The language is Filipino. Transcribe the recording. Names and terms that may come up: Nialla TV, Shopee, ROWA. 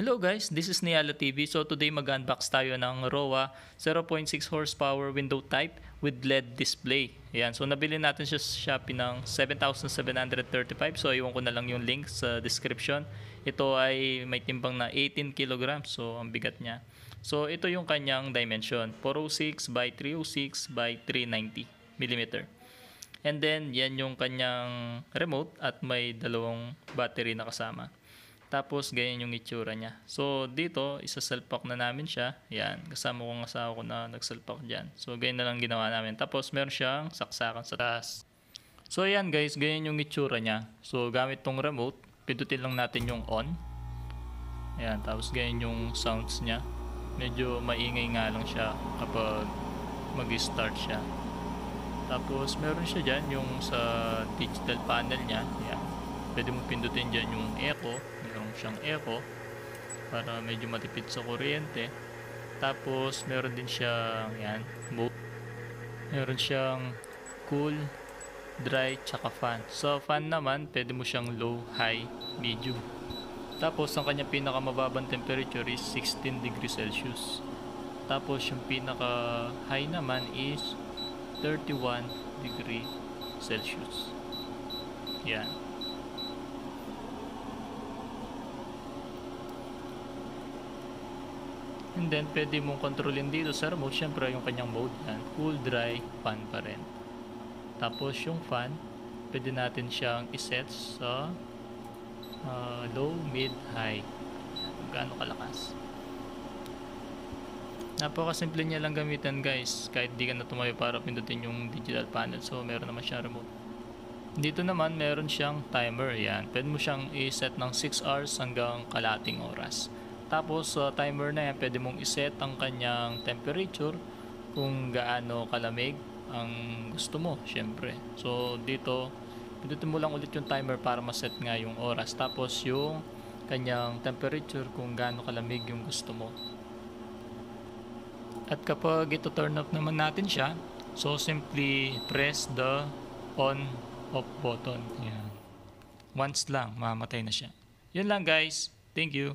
Hello guys, this is Nialla TV. So today mag-unbox tayo ng ROWA 0.6 horsepower window type with LED display. Ayan, so nabili natin siya sa Shopee ng 7,735. So iwan ko na lang yung link sa description. Ito ay may timbang na 18 kg. So ang bigat niya. So ito yung kanyang dimension, 406 by 306 by 390 mm. And then yan yung kanyang remote at may dalawang battery na kasama. Tapos, ganyan yung itsura niya. So, dito, isa-self-pack na namin siya. Yan, kasama kong asawa ko na nag-self-pack dyan. So, ganyan na lang ginawa namin. Tapos, meron siyang saksakan sa taas. So, yan guys, ganyan yung itsura niya. So, gamit tong remote, pindutin lang natin yung on. Ayan, tapos ganyan yung sounds niya. Medyo maingay nga lang siya kapag mag-start siya. Tapos, meron siya dyan yung sa digital panel niya. Ayan, pwede mo pindutin dyan yung echo. Meron siyang echo para medyo matipid sa kuryente. Tapos meron din siyang yan, meron siyang cool, dry, tsaka fan. So fan naman, pwede mo siyang low, high, medium. Tapos ang kanyang pinakamababang temperature is 16 degrees Celsius. Tapos yung pinaka high naman is 31 degrees Celsius. Yan. And then, pwede mong kontrolin dito sa remote, syempre yung kanyang mode yan, cool, dry, fan pa rin. Tapos yung fan, pwede natin siyang iset sa low, mid, high. Gaano kalakas. Napakasimple niya lang gamitan guys, kahit di ka na tumayo para pindutin yung digital panel. So, meron naman siyang remote. Dito naman, meron siyang timer yan. Pwede mo siyang iset ng 6 hours hanggang kalating oras. Tapos sa timer na yan, pwede mong iset ang kanyang temperature kung gaano kalamig ang gusto mo, syempre. So dito, pindutin mo lang ulit yung timer para ma-set nga yung oras. Tapos yung kanyang temperature kung gaano kalamig yung gusto mo. At kapag ito turn off naman natin siya, so simply press the on-off button. Yan. Once lang, mamatay na siya. Yun lang guys. Thank you.